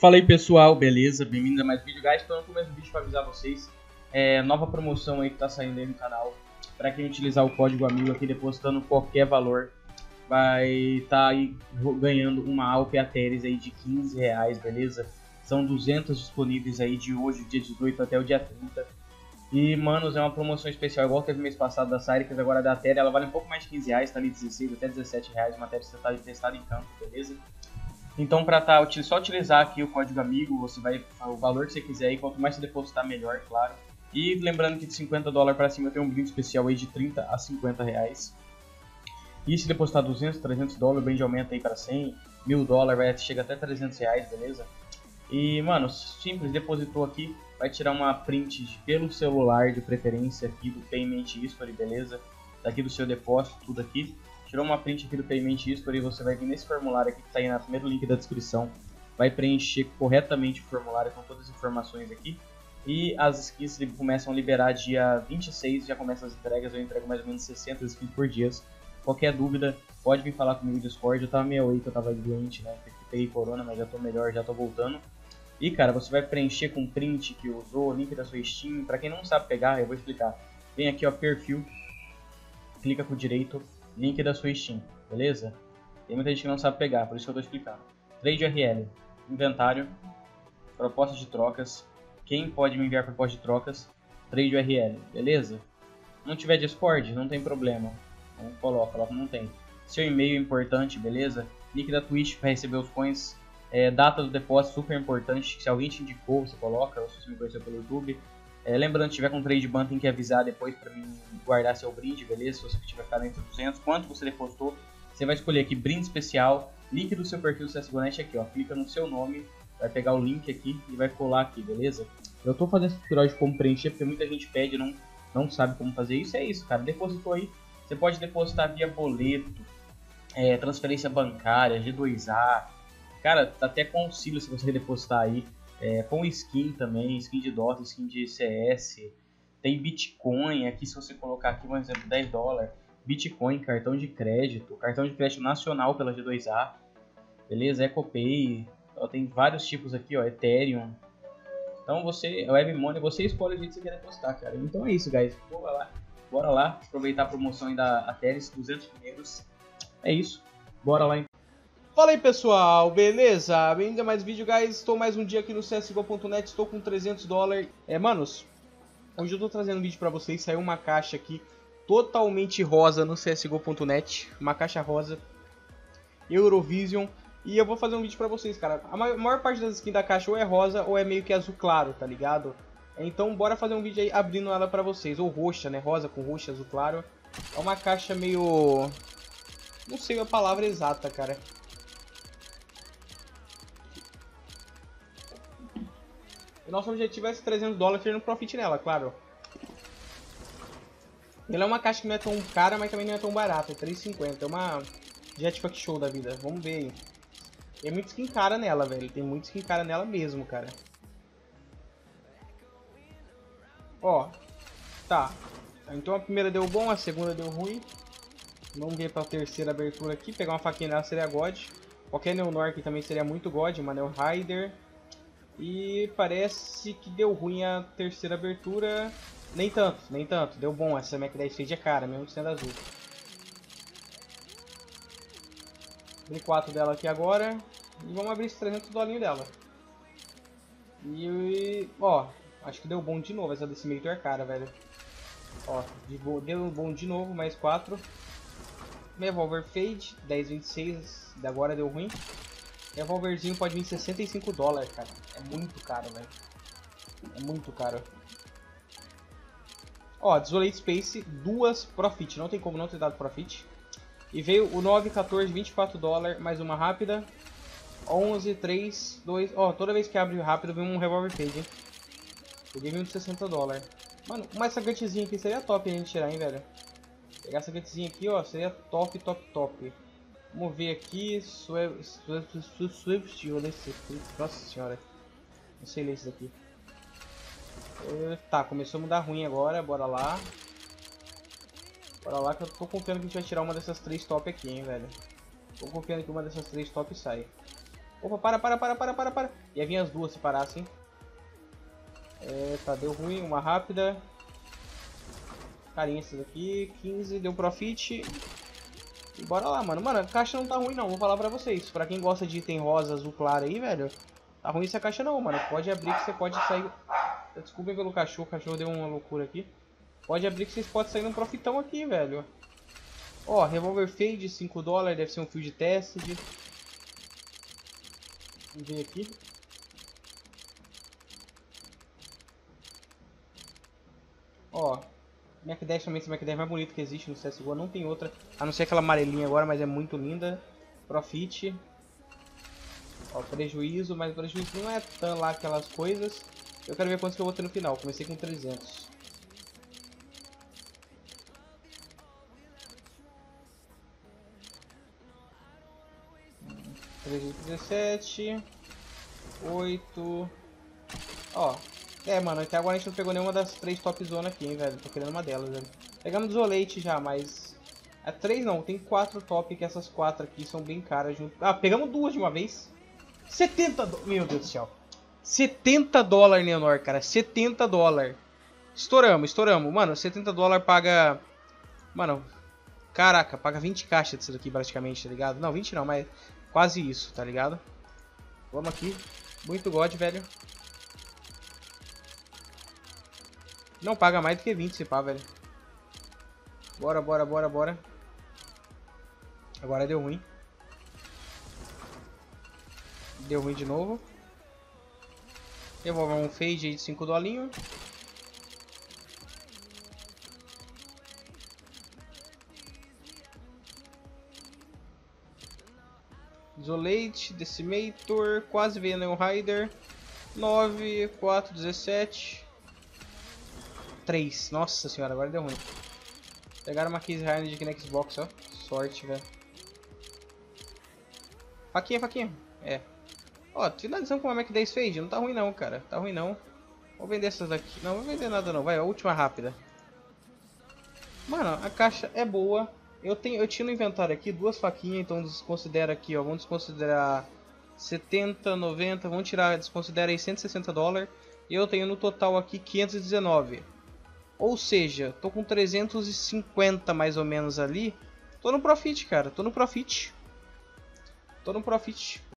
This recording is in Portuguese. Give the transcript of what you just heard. Fala aí pessoal, beleza? Bem-vindos a mais um vídeo, guys. Estou no começo do vídeo para avisar vocês, nova promoção aí que tá saindo aí no canal. Para quem utilizar o código amigo aqui, depositando qualquer valor, vai estar aí ganhando uma AUP Ateres aí de 15 reais, beleza? São 200 disponíveis aí de hoje, dia 18 até o dia 30. E, manos, é uma promoção especial, igual teve mês passado da Cyricas, agora da Atere. Ela vale um pouco mais de 15 reais, tá ali 16 até 17 reais, uma Atere testada em campo, beleza? Então, para só utilizar aqui o código amigo, você vai o valor que você quiser, e quanto mais você depositar, melhor, claro. E lembrando que de 50 dólares para cima tem um brinde especial aí de 30 a 50 reais. E se depositar 200, 300 dólares, o brinde aumenta aí para 100, 1000 dólares, chega até 300 reais, beleza? E, mano, simples, depositou aqui, vai tirar uma print pelo celular, de preferência, aqui do Payment History, beleza? Daqui do seu depósito, tudo aqui. Tirou uma print aqui do Payment History, você vai vir nesse formulário aqui que está aí no primeiro link da descrição. Vai preencher corretamente o formulário com todas as informações aqui. E as skins começam a liberar dia 26, já começam as entregas. Eu entrego mais ou menos 60 skins por dia. Qualquer dúvida, pode vir falar comigo no Discord. Eu tava meio aí, que eu tava doente, né? Peguei corona, mas já tô melhor, já tô voltando. E cara, você vai preencher com print que usou, link da sua Steam. Pra quem não sabe pegar, eu vou explicar. Vem aqui, ó, perfil. Clica com o direito. Link da sua Steam, beleza? Tem muita gente que não sabe pegar, por isso que eu tô explicando. Trade URL, inventário, proposta de trocas, quem pode me enviar proposta de trocas, trade URL, beleza? Não tiver Discord, não tem problema, então, coloca, não tem. Seu e-mail é importante, beleza? Link da Twitch para receber os coins, data do depósito, super importante, que se alguém te indicou, você coloca, ou se você me conheceu pelo YouTube. Lembrando, se tiver com trade ban, tem que avisar depois para mim guardar seu brinde, beleza? Se você tiver ficado entre 200, quanto você depositou, você vai escolher aqui brinde especial, link do seu perfil CSGO.net aqui, ó. Clica no seu nome, vai pegar o link aqui e vai colar aqui, beleza? Eu tô fazendo esse tutorial de como preencher, porque muita gente pede e não sabe como fazer isso. É isso, cara, depositou aí, você pode depositar via boleto, transferência bancária, G2A, cara, até concílio se você depositar aí. Com skin também, skin de Dota, skin de CS, tem Bitcoin, aqui se você colocar aqui, por exemplo, 10 dólares, Bitcoin, cartão de crédito nacional pela G2A, beleza, Ecopay, ó, tem vários tipos aqui, ó, Ethereum, então você, WebMoney, você escolhe o jeito que você quer depositar, cara, então é isso, guys, bora lá, aproveitar a promoção aí da Ateres, 200 primeiros, é isso, bora lá então. Fala aí pessoal, beleza? Bem-vindo a mais vídeo, guys. Estou mais um dia aqui no CSGO.net, estou com 300 dólares. Manos, hoje eu estou trazendo um vídeo para vocês. Saiu uma caixa aqui totalmente rosa no CSGO.net, uma caixa rosa, Eurovision. E eu vou fazer um vídeo para vocês, cara. A maior parte das skins da caixa ou é rosa ou é meio que azul claro, tá ligado? Então bora fazer um vídeo aí abrindo ela para vocês. Ou roxa, né? Rosa com roxa, azul claro. É uma caixa meio... não sei a palavra exata, cara. Nosso objetivo é esse 300 dólares tirando profit nela, claro. Ela é uma caixa que não é tão cara, mas também não é tão barata. É 3,50. É uma Jetpack Show da vida. Vamos ver aí. Tem muito skin cara nela, velho. Tem muito skin cara nela mesmo, cara. Ó. Tá. Então a primeira deu bom, a segunda deu ruim. Vamos ver pra terceira abertura aqui. Pegar uma faquinha nela seria God. Qualquer Neonor aqui também seria muito God. Uma Neo Rider. E parece que deu ruim a terceira abertura. Nem tanto. Deu bom. Essa Mac 10 Fade é cara, mesmo sendo azul. Abri 4 dela aqui agora. E vamos abrir esse 300 dolinho dela. E... ó, acho que deu bom de novo. Essa decimator é cara, velho. Ó, deu bom de novo. Mais 4. Revolver Fade. 10,26. Agora deu ruim. Revolverzinho pode vir 65 dólares, cara. É muito caro, velho. É muito caro. Ó, Desolate Space, duas Profit. Não tem como não ter dado Profit. E veio o 9, 14, 24 dólares. Mais uma rápida. 11, 3, 2... ó, toda vez que abre rápido vem um Revolver Page, hein. Peguei um de 60 dólares. Mano, mais essa gantezinha aqui seria top a gente tirar, hein, velho. Pegar essa gantezinha aqui, ó, seria top, top, top. Vamos ver aqui, nossa senhora, não sei ler isso daqui. Tá, começou a mudar ruim agora, bora lá que eu tô confiando que a gente vai tirar uma dessas três top aqui, hein, velho. Tô confiando que uma dessas três top sai. Opa, para, Ia vir as duas se parassem. É, tá, deu ruim, uma rápida. Carências aqui, 15, deu profit. E bora lá, mano. Mano, a caixa não tá ruim não, vou falar pra vocês. Pra quem gosta de item rosa, azul claro aí, velho. Tá ruim essa caixa não, mano. Pode abrir que você pode sair... Desculpem pelo cachorro, o cachorro deu uma loucura aqui. Pode abrir que vocês podem sair num profitão aqui, velho. Ó, Revolver Fade, 5 dólares, deve ser um fio de teste. Vamos ver aqui. Ó, Mac 10 também, esse Mac 10 mais bonito que existe no CSGO, não tem outra. A não ser aquela amarelinha agora, mas é muito linda. Profit. Ó, prejuízo, mas o prejuízo não é tão lá aquelas coisas. Eu quero ver quantos que eu vou ter no final, comecei com 300. ,17 8. Ó, é, mano, até agora a gente não pegou nenhuma das 3 top zona aqui, hein, velho. Tô querendo uma delas, velho. Pegamos o leite já, mas a 3 não, tem 4 top, que essas 4 aqui são bem caras junto. Ah, pegamos duas de uma vez. 70 do... Meu Deus do céu, 70 dólares, Leonor, cara, 70 dólares. Estouramos, mano, 70 dólares paga... Mano, caraca, paga 20 caixas disso daqui praticamente, tá ligado? Não, 20 não, mas... Quase isso, tá ligado? Vamos aqui. Muito God, velho. Não paga mais do que 20 se pá, velho. Bora. Agora deu ruim. Deu ruim de novo. Devolver um fade aí de 5 dolinhos. Isolate, Decimator, quase veio Neon Rider. 9, 4, 17 3, nossa senhora, agora deu ruim. Pegaram uma Case Hardened aqui na Xbox, ó. Sorte, velho. Faquinha. É. Ó, finalizamos com uma Mac 10 Fade, não tá ruim não, cara. Tá ruim não. Vou vender essas daqui. Não, vou vender nada não, vai, a última rápida. Mano, a caixa é boa. Eu tinha no inventário aqui duas faquinhas, então desconsidera aqui, ó. Vamos desconsiderar 70, 90, vamos tirar, desconsidera aí 160 dólares. E eu tenho no total aqui 519. Ou seja, tô com 350 mais ou menos ali. Tô no profit, cara, tô no profit.